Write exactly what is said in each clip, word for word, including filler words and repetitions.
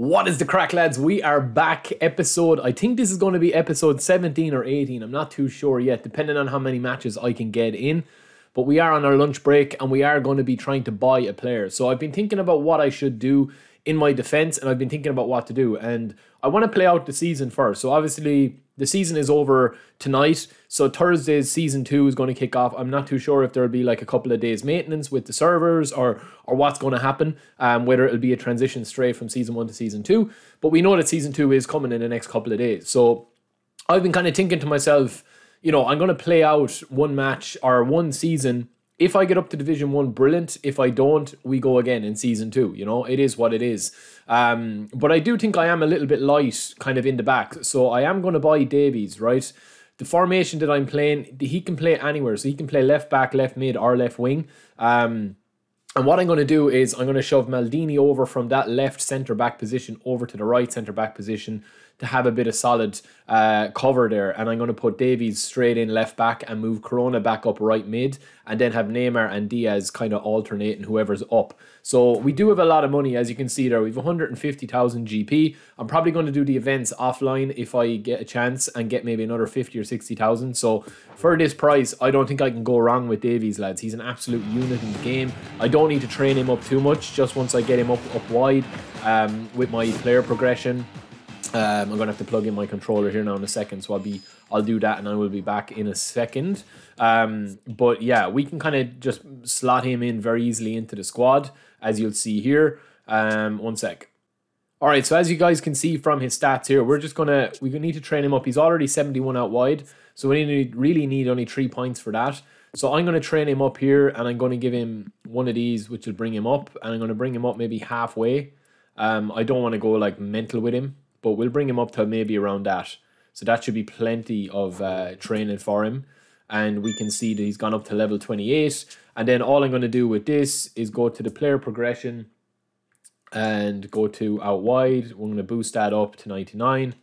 What is the crack, lads? We are back. Episode, I think this is going to be episode seventeen or eighteen. I'm not too sure yet, depending on how many matches I can get in. But we are on our lunch break and we are going to be trying to buy a player. So I've been thinking about what I should do in my defense, and I've been thinking about what to do. And I want to play out the season first. So obviously the season is over tonight. So Thursday's season two is going to kick off. I'm not too sure if there'll be like a couple of days maintenance with the servers or or what's going to happen, um, whether it'll be a transition straight from season one to season two. But we know that season two is coming in the next couple of days. So I've been kind of thinking to myself, you know, I'm going to play out one match or one season. If I get up to Division one, brilliant. If I don't, we go again in Season two. You know, it is what it is. Um, but I do think I am a little bit light kind of in the back. So I am going to buy Davies, right? The formation that I'm playing, he can play anywhere. So he can play left back, left mid, or left wing. Um, and what I'm going to do is I'm going to shove Maldini over from that left centre-back position over to the right centre-back position to have a bit of solid uh, cover there. And I'm going to put Davies straight in left back and move Corona back up right mid, and then have Neymar and Diaz kind of alternating whoever's up. So we do have a lot of money, as you can see there. We have one hundred fifty thousand G P. I'm probably going to do the events offline if I get a chance and get maybe another fifty or sixty thousand. So for this price, I don't think I can go wrong with Davies, lads. He's an absolute unit in the game. I don't need to train him up too much. Just once I get him up, up wide um, with my player progression, Um, I'm gonna have to plug in my controller here now in a second, so I'll be I'll do that and I will be back in a second. Um, but yeah, we can kind of just slot him in very easily into the squad, as you'll see here. Um, one sec. All right, so as you guys can see from his stats here, we're just gonna we need to train him up. He's already seventy-one out wide, so we need, really need only three points for that. So I'm gonna train him up here, and I'm gonna give him one of these, which will bring him up, and I'm gonna bring him up maybe halfway. Um, I don't want to go like mental with him, but we'll bring him up to maybe around that. So that should be plenty of uh, training for him. And we can see that he's gone up to level twenty-eight. And then all I'm going to do with this is go to the player progression and go to out wide. We're going to boost that up to ninety-nine.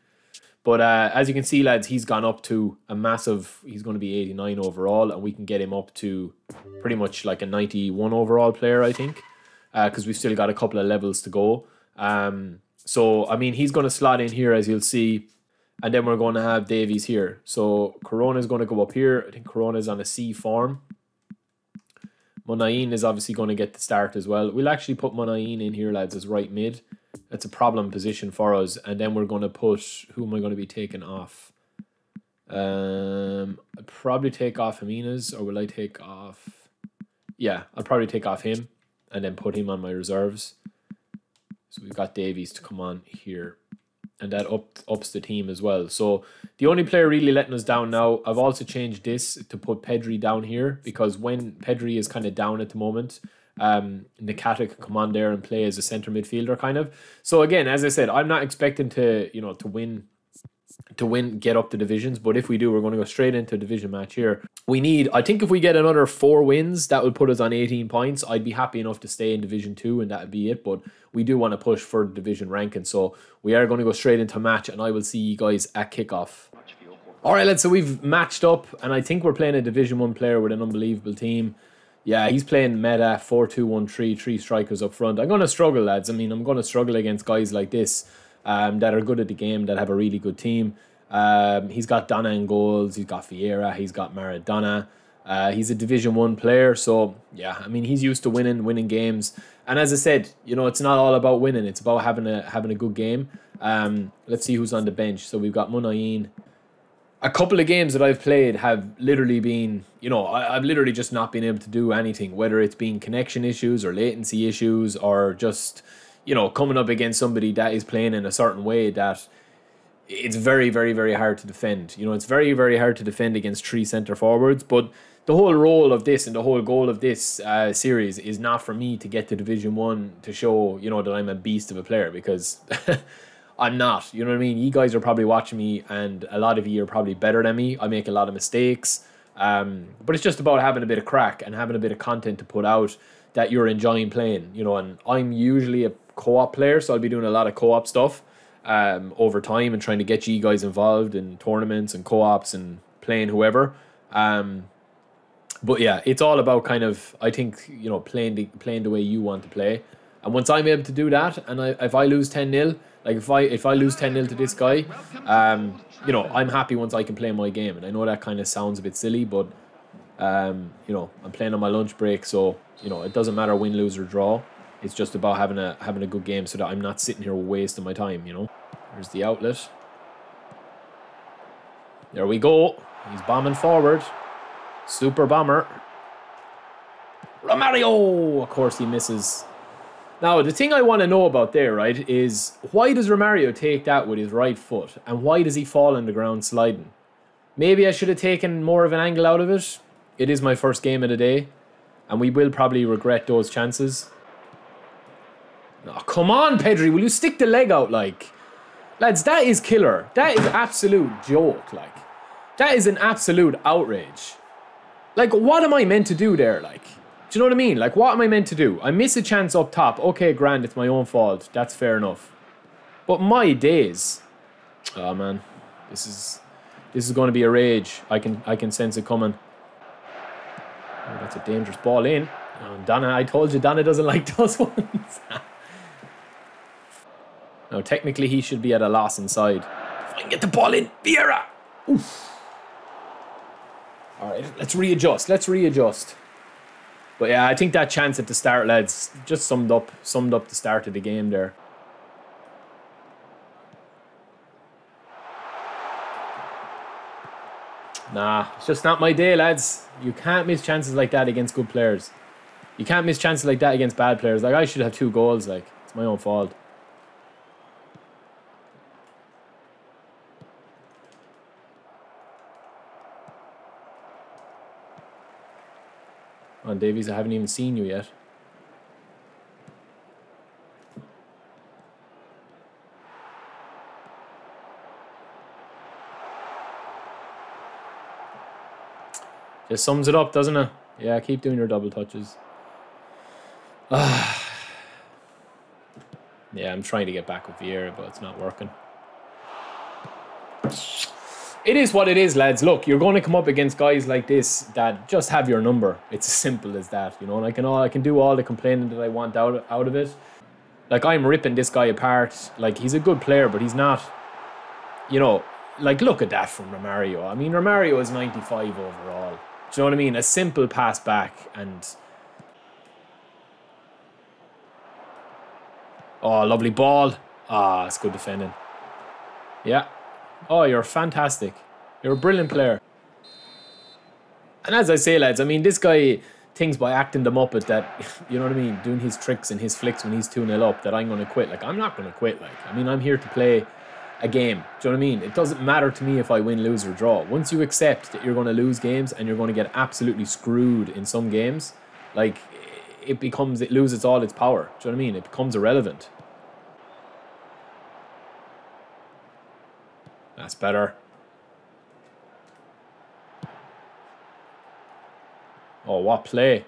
But uh, as you can see, lads, he's gone up to a massive, he's going to be eighty-nine overall. And we can get him up to pretty much like a ninety-one overall player, I think. Because uh, we've still got a couple of levels to go. Um... So, I mean, he's going to slot in here, as you'll see. And then we're going to have Davies here. So, Corona's going to go up here. I think Corona's on a C form. Monain is obviously going to get the start as well. We'll actually put Monain in here, lads, as right mid. That's a problem position for us. And then we're going to push... Who am I going to be taking off? Um, I'll probably take off Jimenez, or will I take off... Yeah, I'll probably take off him and then put him on my reserves. So we've got Davies to come on here, and that up, ups the team as well. So the only player really letting us down now, I've also changed this to put Pedri down here, because when Pedri is kind of down at the moment, um, Nakata can come on there and play as a centre midfielder kind of. So again, as I said, I'm not expecting to, you know, to win, to win, get up the divisions. But if we do, we're going to go straight into a division match here. We need, I think if we get another four wins, that would put us on eighteen points. I'd be happy enough to stay in Division two and that would be it. But we do want to push for division ranking. So we are going to go straight into match, and I will see you guys at kickoff. All right, lads, so we've matched up, and I think we're playing a Division one player with an unbelievable team. Yeah, he's playing meta, four two one three, three strikers up front. I'm going to struggle, lads. I mean, I'm going to struggle against guys like this. Um, that are good at the game, that have a really good team. Um, he's got Donnan goals, he's got Vieira, he's got Maradona. Uh, he's a Division One player, so yeah, I mean, he's used to winning, winning games. And as I said, you know, it's not all about winning; it's about having a having a good game. Um, let's see who's on the bench. So we've got Munayin. A couple of games that I've played have literally been, you know, I, I've literally just not been able to do anything, whether it's been connection issues or latency issues or just, you know, coming up against somebody that is playing in a certain way that it's very, very, very hard to defend. You know, it's very, very hard to defend against three centre forwards. But the whole role of this and the whole goal of this uh, series is not for me to get to Division One to show, you know, that I'm a beast of a player, because I'm not. You know what I mean? You guys are probably watching me, and a lot of you are probably better than me. I make a lot of mistakes. Um, but it's just about having a bit of crack and having a bit of content to put out that you're enjoying playing, you know. And I'm usually a co-op player, so I'll be doing a lot of co-op stuff um, over time and trying to get you guys involved in tournaments and co-ops and playing whoever. Um, but yeah, it's all about kind of, I think, you know, playing the, playing the way you want to play. And once I'm able to do that, and I, if I lose ten nil, like if I if I lose ten nil to this guy, um, you know, I'm happy once I can play my game. And I know that kind of sounds a bit silly, but um, you know, I'm playing on my lunch break, so you know, it doesn't matter win, lose or draw. It's just about having a having a good game so that I'm not sitting here wasting my time, you know. There's the outlet. There we go. He's bombing forward. Super bomber. Romario! Of course he misses. Now, the thing I want to know about there, right, is why does Romario take that with his right foot? And why does he fall on the ground sliding? Maybe I should have taken more of an angle out of it. It is my first game of the day. And we will probably regret those chances. Oh, come on, Pedri. Will you stick the leg out, like? Lads, that is killer. That is absolute joke, like. That is an absolute outrage. Like, what am I meant to do there, like? Do you know what I mean? Like, what am I meant to do? I miss a chance up top. Okay, grand, it's my own fault. That's fair enough. But my days. Oh, man. This is... This is going to be a rage. I can I can sense it coming. Oh, that's a dangerous ball in. Oh, Donna, I told you, Donna doesn't like those ones. Now, technically, he should be at a loss inside. If I can get the ball in, Vieira! Oof. All right, let's readjust. Let's readjust. But yeah, I think that chance at the start, lads, just summed up, summed up the start of the game there. Nah, it's just not my day, lads. You can't miss chances like that against good players. You can't miss chances like that against bad players. Like, I should have two goals. Like, it's my own fault. On Davies, I haven't even seen you yet. Just sums it up, doesn't it? Yeah, keep doing your double touches. Ah. Yeah, I'm trying to get back with Vieira, but it's not working. It is what it is, lads. Look, you're going to come up against guys like this that just have your number. It's as simple as that, you know. And I can all I can do all the complaining that I want out out of it. Like, I'm ripping this guy apart. Like, he's a good player, but he's not. You know, like, look at that from Romario. I mean, Romario is ninety-five overall. Do you know what I mean? A simple pass back and. Oh, lovely ball. Ah, oh, it's good defending. Yeah. Oh, you're fantastic. You're a brilliant player. And as I say, lads, I mean, this guy thinks by acting the Muppet that, you know what I mean, doing his tricks and his flicks when he's two nil up, that I'm going to quit. Like, I'm not going to quit. Like, I mean, I'm here to play a game. Do you know what I mean? It doesn't matter to me if I win, lose, or draw. Once you accept that you're going to lose games and you're going to get absolutely screwed in some games, like, it becomes, it loses all its power. Do you know what I mean? It becomes irrelevant. That's better. Oh, what play.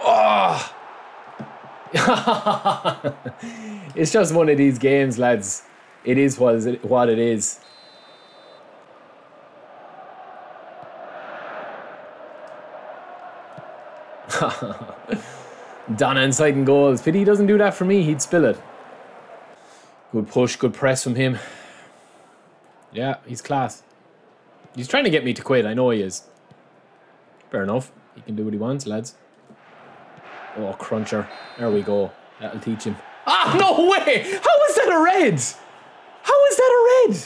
Oh! It's just one of these games, lads. It is what it is. Donnan inside and goals. Pity he doesn't do that for me. He'd spill it. Good push, good press from him. Yeah, he's class. He's trying to get me to quit. I know he is. Fair enough. He can do what he wants, lads. Oh, cruncher. There we go. That'll teach him. Ah, no way! How is that a red? How is that a red?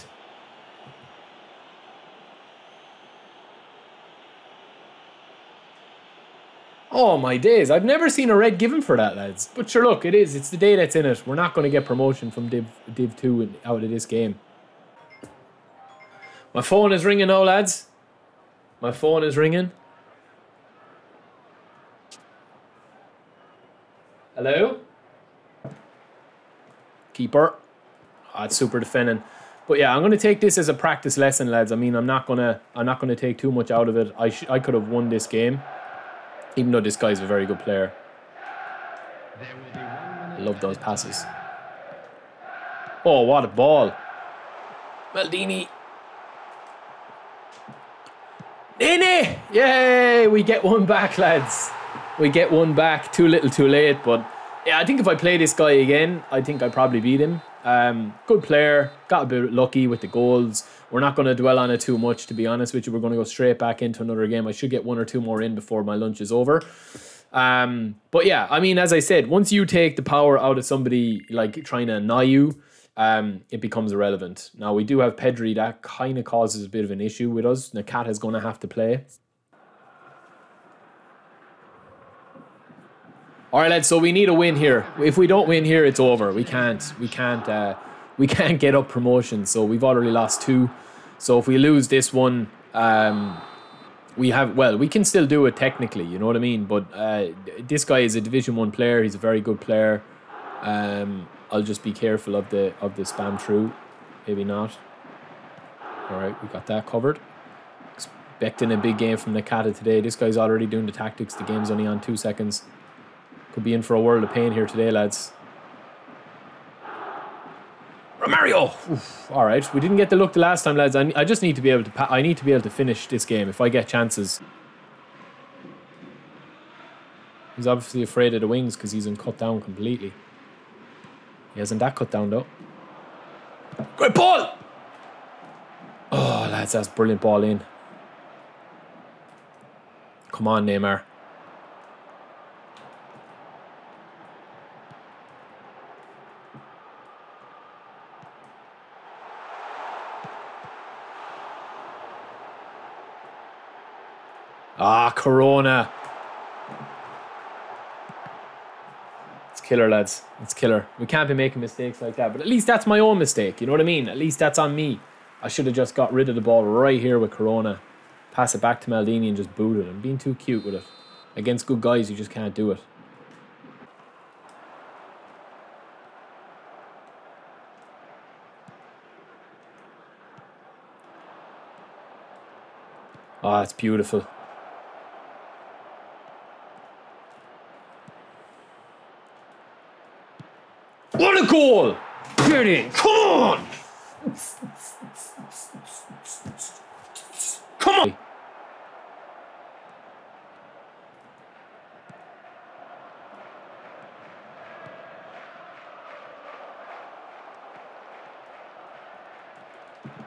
Oh, my days. I've never seen a red given for that, lads. But sure, look, it is. It's the day that's in it. We're not going to get promotion from Div two out of this game. My phone is ringing now, lads. My phone is ringing. Hello? Keeper. Oh, it's super defending. But yeah, I'm going to take this as a practice lesson, lads. I mean, I'm not going to I'm not going to take too much out of it. I, sh I could have won this game. Even though this guy's a very good player. I love those passes. Oh, what a ball. Maldini. Nene! Yay! way, we get one back, lads. We get one back. Too little, too late. But yeah, I think if I play this guy again, I think I probably beat him. Um, good player. Got a bit lucky with the goals. We're not going to dwell on it too much, to be honest with you. We're going to go straight back into another game. I should get one or two more in before my lunch is over. Um, but yeah, I mean, as I said, once you take the power out of somebody like trying to annoy you, um, it becomes irrelevant. Now, we do have Pedri. That kind of causes a bit of an issue with us. Nakata is going to have to play. All right, lads, so we need a win here. If we don't win here, it's over. We can't, we can't, uh, we can't get up promotion. So we've already lost two. So if we lose this one, um, we have, well, we can still do it technically, you know what I mean? But uh, this guy is a Division One player. He's a very good player. Um, I'll just be careful of the, of the spam through. Maybe not. All right, we got that covered. Expecting a big game from Nakata today. This guy's already doing the tactics. The game's only on two seconds. Could be in for a world of pain here today, lads. Romario! Oof, all right, we didn't get the look the last time, lads. I, I just need to be able to. Pa I need to be able to finish this game if I get chances. He's obviously afraid of the wings because he's been cut down completely. He hasn't that cut down though. Great ball! Oh, lads, that's brilliant ball in. Come on, Neymar. Ah, Corona. It's killer, lads. It's killer. We can't be making mistakes like that. But at least that's my own mistake. You know what I mean? At least that's on me. I should have just got rid of the ball right here with Corona. Pass it back to Maldini and just boot it. I'm being too cute with it. Against good guys, you just can't do it. Ah, it's beautiful. What a goal! Get in! Come on! Come on!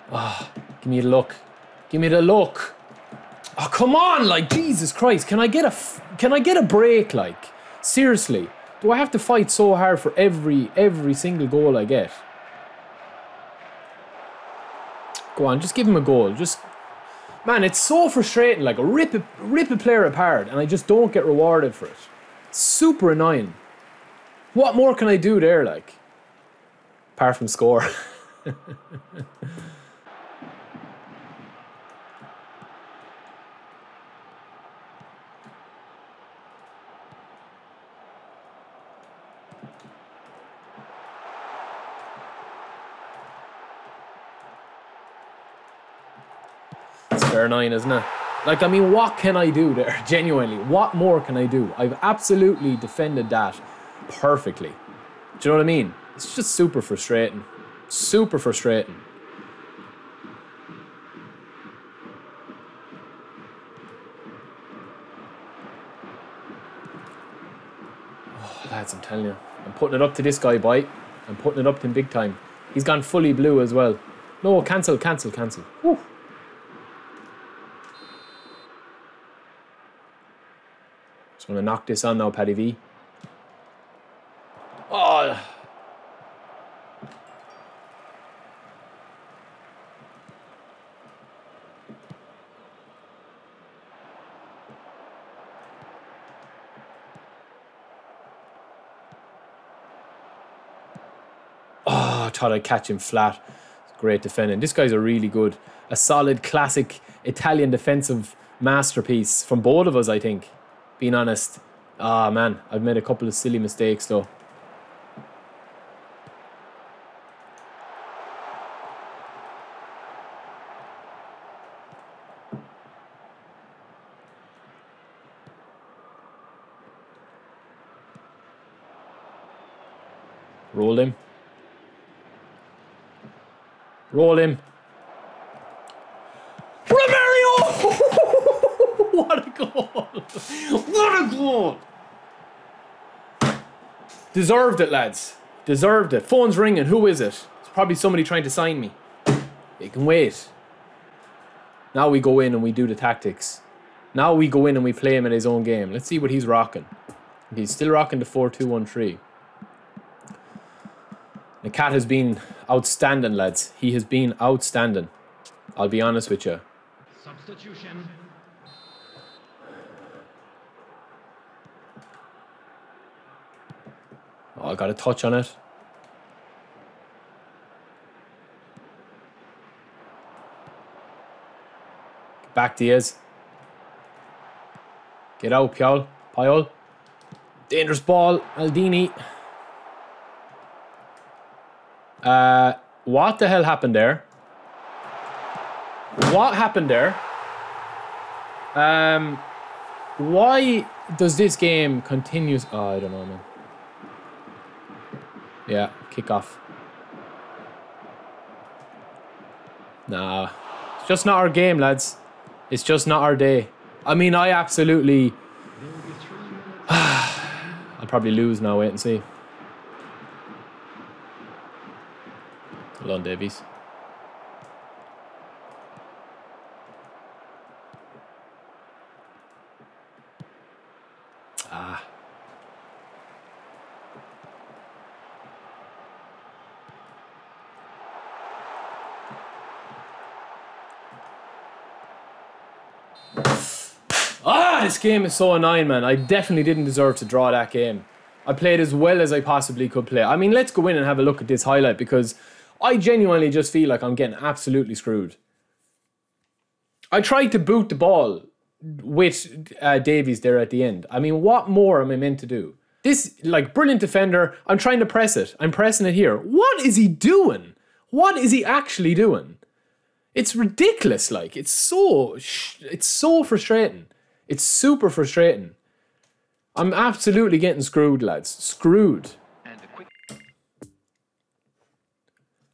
Ah, oh, give me a look! Give me the look! Oh, come on! Like Jesus Christ! Can I get a? F can I get a break? Like seriously? Do I have to fight so hard for every, every single goal I get? Go on, just give him a goal. Just, man, it's so frustrating. Like, rip a, rip a player apart, and I just don't get rewarded for it. Super annoying. What more can I do there, like? Apart from score. Nine, isn't it? Like, I mean, what can I do there? Genuinely, what more can I do? I've absolutely defended that perfectly. Do you know what I mean? It's just super frustrating. Super frustrating. Oh, lads, I'm telling you. I'm putting it up to this guy, boy. I'm putting it up to him big time. He's gone fully blue as well. No, cancel, cancel, cancel. Whew. I'm going to knock this on now, Paddy V. Oh! Oh, I thought I'd catch him flat. Great defending. This guy's a really good, a solid, classic Italian defensive masterpiece from both of us, I think. Being honest, ah, oh, man, I've made a couple of silly mistakes though. Roll him. Roll him. Romario! What a goal! What a goal! Deserved it, lads. Deserved it. Phone's ringing. Who is it? It's probably somebody trying to sign me. They can wait. Now we go in and we do the tactics. Now we go in and we play him in his own game. Let's see what he's rocking. He's still rocking the four two one three. Nakata has been outstanding, lads. He has been outstanding. I'll be honest with you. Substitution. Oh, I got a touch on it. Get back, Diaz. Get out, Piol. Piol. Dangerous ball. Maldini. Uh, what the hell happened there? What happened there? Um, why does this game continue? Oh, I don't know, man. Yeah, kick off. Nah, it's just not our game, lads. It's just not our day. I mean, I absolutely... I'll probably lose now, wait and see. Hold on, Davies. Ah. Ah, this game is so annoying, man. I definitely didn't deserve to draw that game. I played as well as I possibly could play. I mean, let's go in and have a look at this highlight, because I genuinely just feel like I'm getting absolutely screwed. I tried to boot the ball with uh, Davies there at the end. I mean, what more am I meant to do? This, like, brilliant defender. I'm trying to press it. I'm pressing it here. What is he doing? What is he actually doing? It's ridiculous, like. It's so, sh it's so frustrating. It's super frustrating. I'm absolutely getting screwed, lads. Screwed.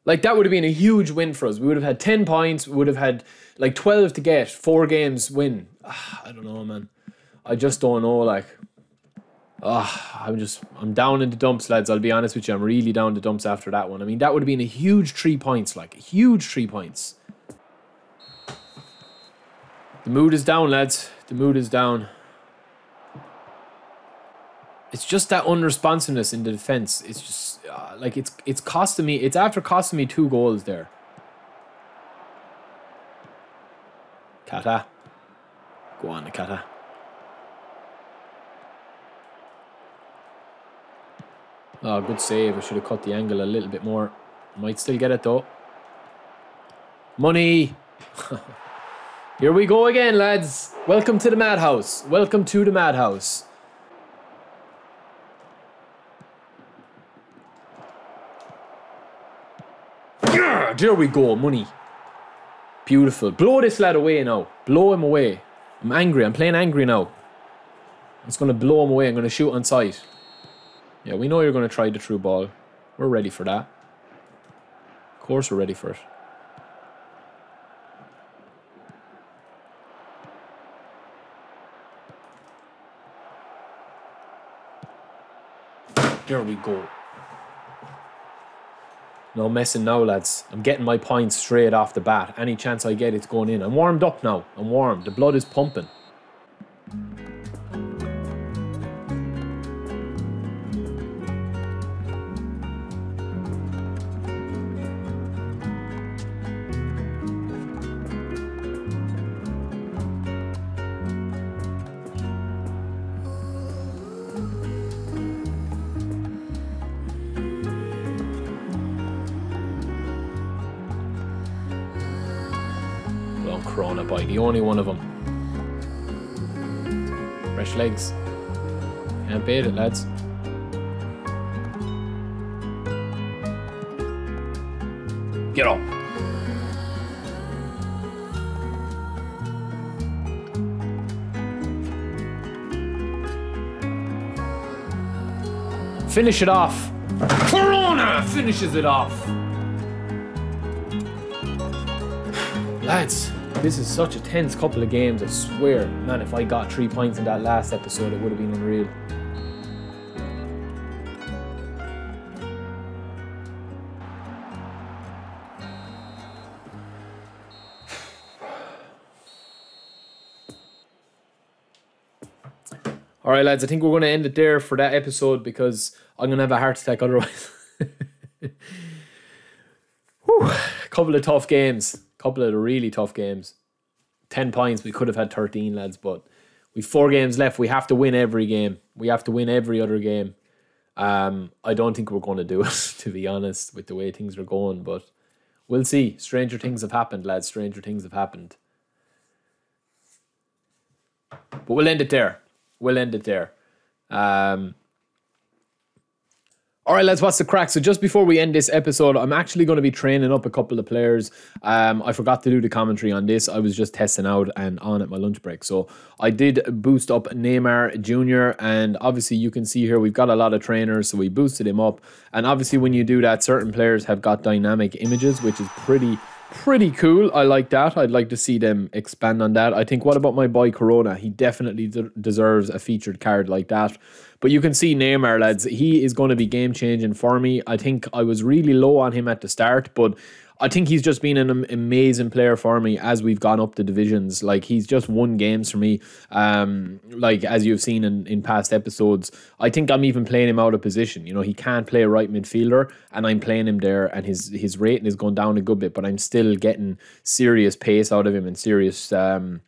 Like, that would have been a huge win for us. We would have had ten points. We would have had, like, twelve to get. Four games win. Ah, I don't know, man. I just don't know, like. Ah, I'm just... I'm down in the dumps, lads. I'll be honest with you. I'm really down in the dumps after that one. I mean, that would have been a huge three points, like. A huge three points. The mood is down, lads. The mood is down. It's just that unresponsiveness in the defense. It's just uh, like it's it's costing me. It's after costing me two goals there. Kata, go on, Kata. Oh, good save. I should have cut the angle a little bit more. Might still get it though. Money. Here we go again, lads. Welcome to the madhouse. Welcome to the madhouse. Yeah, there we go, money. Beautiful. Blow this lad away now. Blow him away. I'm angry. I'm playing angry now. I'm just going to blow him away. I'm going to shoot on sight. Yeah, we know you're going to try the true ball. We're ready for that. Of course we're ready for it. There we go. No messing now, lads. I'm getting my points straight off the bat. Any chance I get, it's going in. I'm warmed up now. I'm warm. The blood is pumping. Corona boy, the only one of them. Fresh legs. Can't beat it, lads. Get up. Finish it off. Corona finishes it off. Lads. This is such a tense couple of games, I swear. Man, if I got three points in that last episode, it would have been unreal. All right, lads, I think we're going to end it there for that episode because I'm going to have a heart attack otherwise. Whew. Couple of tough games. Couple of really tough games. ten points. We could have had thirteen, lads, but we've four games left. We have to win every game. We have to win every other game. Um, I don't think we're going to do it, to be honest, with the way things are going, but we'll see. Stranger things have happened, lads. Stranger things have happened. But we'll end it there. We'll end it there. Um, all right, lads, what's the crack? So just before we end this episode, I'm actually going to be training up a couple of players. Um, I forgot to do the commentary on this. I was just testing out and on at my lunch break. So I did boost up Neymar Junior And obviously you can see here we've got a lot of trainers, so we boosted him up. And obviously when you do that, certain players have got dynamic images, which is pretty... Pretty cool. I like that. I'd like to see them expand on that. I think, what about my boy Corona? He definitely de deserves a featured card like that. But you can see Neymar, lads. He is going to be game-changing for me. I think I was really low on him at the start, but I think he's just been an amazing player for me as we've gone up the divisions. Like, he's just won games for me, um, like, as you've seen in, in past episodes. I think I'm even playing him out of position. You know, he can't play a right midfielder, and I'm playing him there, and his, his rating has gone down a good bit, but I'm still getting serious pace out of him and serious... Um,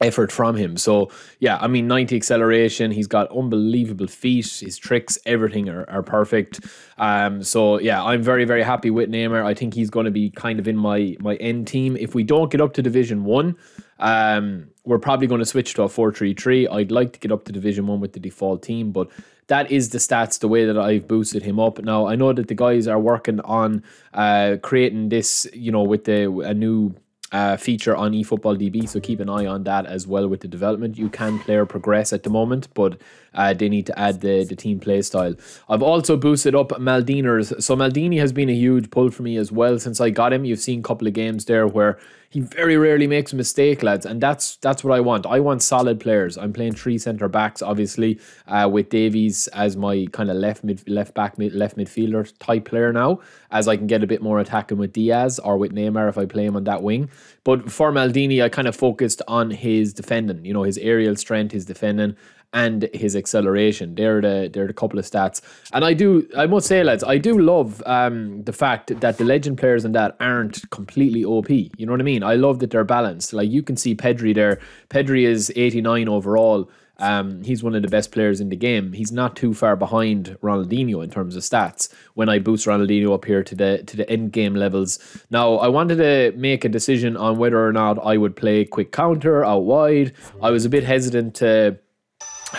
effort from him. So yeah, I mean, ninety acceleration, he's got unbelievable feet, his tricks, everything are, are perfect. Um, so yeah, I'm very, very happy with Neymar. I think he's going to be kind of in my my end team. If we don't get up to Division one, um, we're probably going to switch to a four three three. I'd like to get up to Division one with the default team, but that is the stats, the way that I've boosted him up. Now, I know that the guys are working on uh, creating this, you know, with the a new Uh, feature on eFootball D B, so keep an eye on that as well with the development. You can player progress at the moment, but uh, they need to add the, the team play style. I've also boosted up Maldiners. So Maldini has been a huge pull for me as well since I got him. You've seen a couple of games there where he very rarely makes a mistake, lads, and that's that's what I want. I want solid players. I'm playing three centre backs, obviously, uh, with Davies as my kind of left mid, left back, mid, left midfielder type player now, as I can get a bit more attacking with Diaz or with Neymar if I play him on that wing. But for Maldini, I kind of focused on his defending, you know, his aerial strength, his defending, and his acceleration. They're the they're the couple of stats. And I do I must say, lads, I do love um the fact that the legend players and that aren't completely O P. You know what I mean? I love that they're balanced. Like, you can see Pedri there. Pedri is eighty-nine overall. Um, he's one of the best players in the game. He's not too far behind Ronaldinho in terms of stats when I boost Ronaldinho up here to the to the end game levels. Now, I wanted to make a decision on whether or not I would play quick counter out wide. I was a bit hesitant to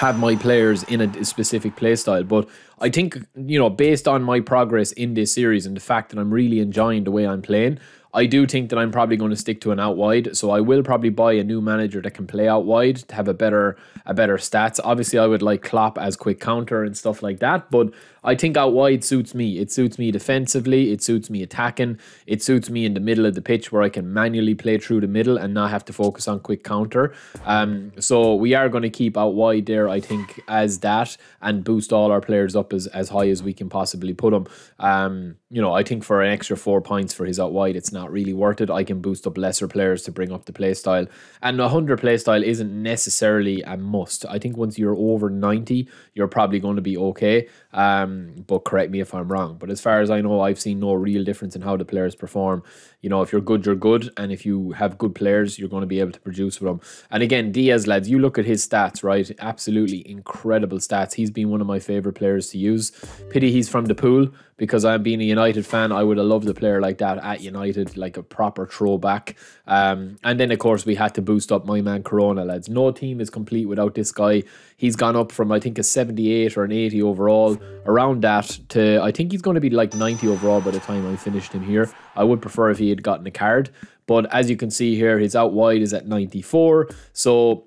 have my players in a specific play style, but I think, you know, based on my progress in this series and the fact that I'm really enjoying the way I'm playing, I do think that I'm probably going to stick to an out wide. So I will probably buy a new manager that can play out wide to have a better a better stats. Obviously, I would like Klopp as quick counter and stuff like that, but I think out wide suits me. It suits me defensively. It suits me attacking. It suits me in the middle of the pitch where I can manually play through the middle and not have to focus on quick counter. Um, so we are going to keep out wide there, I think, as that, and boost all our players up as, as high as we can possibly put them. Um, you know, I think for an extra four points for his out wide, it's not really worth it. I can boost up lesser players to bring up the play style, and one hundred play style isn't necessarily a must. I think once you're over ninety, you're probably going to be okay, um, but correct me if I'm wrong. But as far as I know, I've seen no real difference in how the players perform. You know, if you're good, you're good, and if you have good players, you're going to be able to produce for them. And again, Diaz, lads, you look at his stats, right? Absolutely incredible stats. He's been one of my favourite players to use. Pity he's from the pool, because I'm being a United fan, I would have loved a player like that at United, like a proper throwback. Um, and then, of course, we had to boost up my man Corona, lads. No team is complete without this guy. He's gone up from, I think, a seventy-eight or an eighty overall, around that, to I think he's going to be like ninety overall by the time I finished him here. I would prefer if he had gotten a card. But as you can see here, his out wide is at ninety-four. So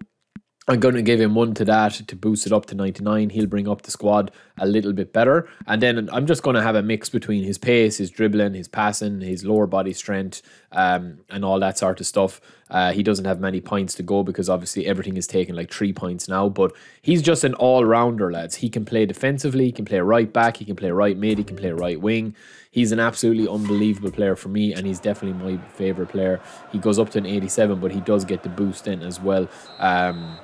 I'm going to give him one to that to boost it up to ninety-nine. He'll bring up the squad a little bit better. And then I'm just going to have a mix between his pace, his dribbling, his passing, his lower body strength, um, and all that sort of stuff. Uh, he doesn't have many points to go because obviously everything is taken like three points now. But he's just an all-rounder, lads. He can play defensively. He can play right back. He can play right mid. He can play right wing. He's an absolutely unbelievable player for me, and he's definitely my favourite player. He goes up to an eighty-seven, but he does get the boost in as well um,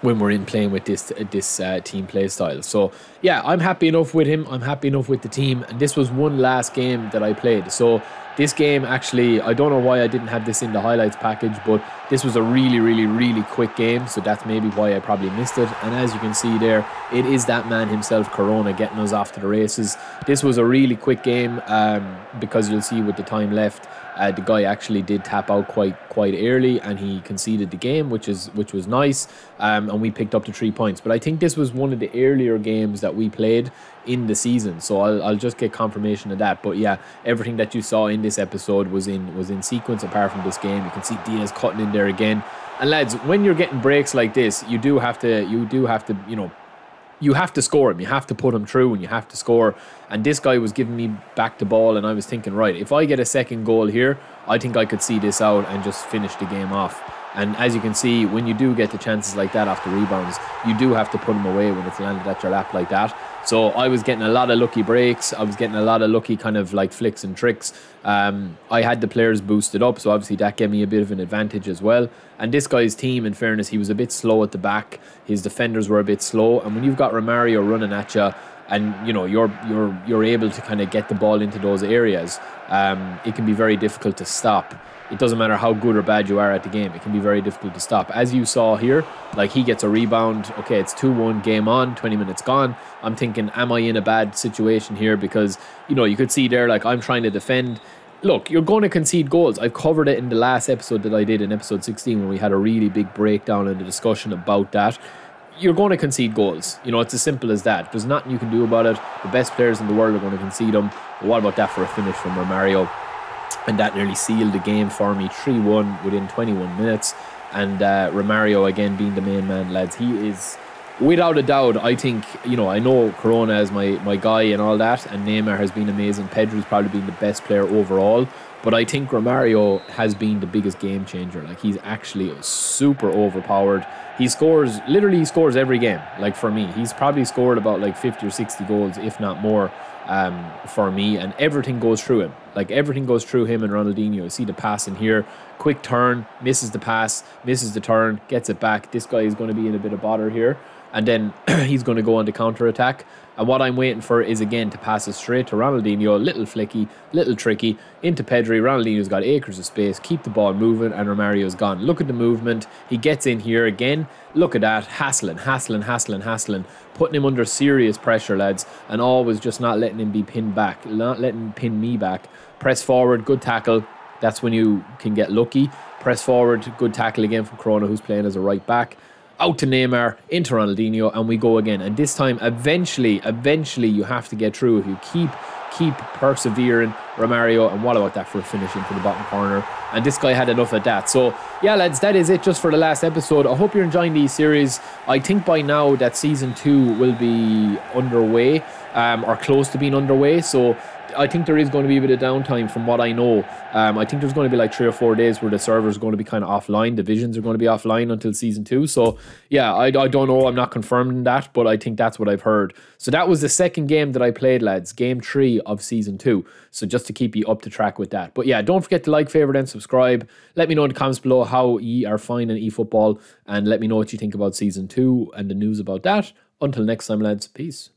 when we're in playing with this this uh, team play style. So, yeah, I'm happy enough with him. I'm happy enough with the team. And this was one last game that I played. So this game, actually, I don't know why I didn't have this in the highlights package, but this was a really, really, really quick game. So that's maybe why I probably missed it. And as you can see there, it is that man himself, Corona, getting us off to the races. This was a really quick game um, because you'll see with the time left, uh, the guy actually did tap out quite quite early, and he conceded the game, which is which was nice. Um, and we picked up the three points. But I think this was one of the earlier games that we played in the season, so I'll, I'll just get confirmation of that. But yeah, everything that you saw in this episode was in was in sequence apart from this game. You can see Diaz cutting in there again. And lads, when you're getting breaks like this, you do have to you do have to you know you have to score him, you have to put him through, and you have to score. And this guy was giving me back the ball, and I was thinking, right, if I get a second goal here, I think I could see this out and just finish the game off. And as you can see, when you do get the chances like that after rebounds, you do have to put them away when it's landed at your lap like that. So I was getting a lot of lucky breaks. I was getting a lot of lucky kind of like flicks and tricks. Um, I had the players boosted up, so obviously that gave me a bit of an advantage as well. And this guy's team, in fairness, he was a bit slow at the back. His defenders were a bit slow. And when you've got Romario running at you, and you know you're you're you're able to kind of get the ball into those areas, um, it can be very difficult to stop. It doesn't matter how good or bad you are at the game, it can be very difficult to stop. As you saw here, like he gets a rebound. Okay, it's two one, game on, twenty minutes gone. I'm thinking, am I in a bad situation here? Because, you know, you could see there, like I'm trying to defend. Look, you're going to concede goals. I covered it in the last episode that I did in episode sixteen, when we had a really big breakdown and a discussion about that. You're going to concede goals. You know, it's as simple as that. There's nothing you can do about it. The best players in the world are going to concede them. But what about that for a finish from Romario? And that nearly sealed the game for me, three one within twenty-one minutes. And uh, Romario, again, being the main man, lads, he is, without a doubt, I think, you know, I know Corona is my, my guy and all that, and Neymar has been amazing. Pedri's probably been the best player overall. But I think Romario has been the biggest game changer. Like, he's actually super overpowered. He scores, literally he scores every game, like, for me. He's probably scored about, like, fifty or sixty goals, if not more, um, for me. And everything goes through him. Like, everything goes through him and Ronaldinho. You see the pass in here. Quick turn, misses the pass, misses the turn, gets it back. This guy is going to be in a bit of bother here. And then he's going to go on to counter-attack. And what I'm waiting for is, again, to pass it straight to Ronaldinho. Little flicky, little tricky, into Pedri. Ronaldinho's got acres of space. Keep the ball moving, and Romario's gone. Look at the movement. He gets in here again. Look at that. Hassling, hassling, hassling, hassling. Putting him under serious pressure, lads. And always just not letting him be pinned back. Not letting him pin me back. Press forward. Good tackle. That's when you can get lucky. Press forward. Good tackle again from Corona, who's playing as a right back. Out to Neymar, into Ronaldinho, and we go again. And this time, eventually, eventually, you have to get through. If you keep, keep persevering, Romario, and what about that for a finish into the bottom corner? And this guy had enough of that. So, yeah, lads, that is it just for the last episode. I hope you're enjoying these series. I think by now that season two will be underway, um, or close to being underway. So I think there is going to be a bit of downtime from what I know. Um, I think there's going to be like three or four days where the servers are going to be kind of offline. Divisions are going to be offline until season two. So yeah, I, I don't know. I'm not confirming that, but I think that's what I've heard. So that was the second game that I played, lads. Game three of season two. So just to keep you up to track with that. But yeah, don't forget to like, favorite, and subscribe. Let me know in the comments below how ye are finding eFootball, and let me know what you think about season two and the news about that. Until next time, lads. Peace.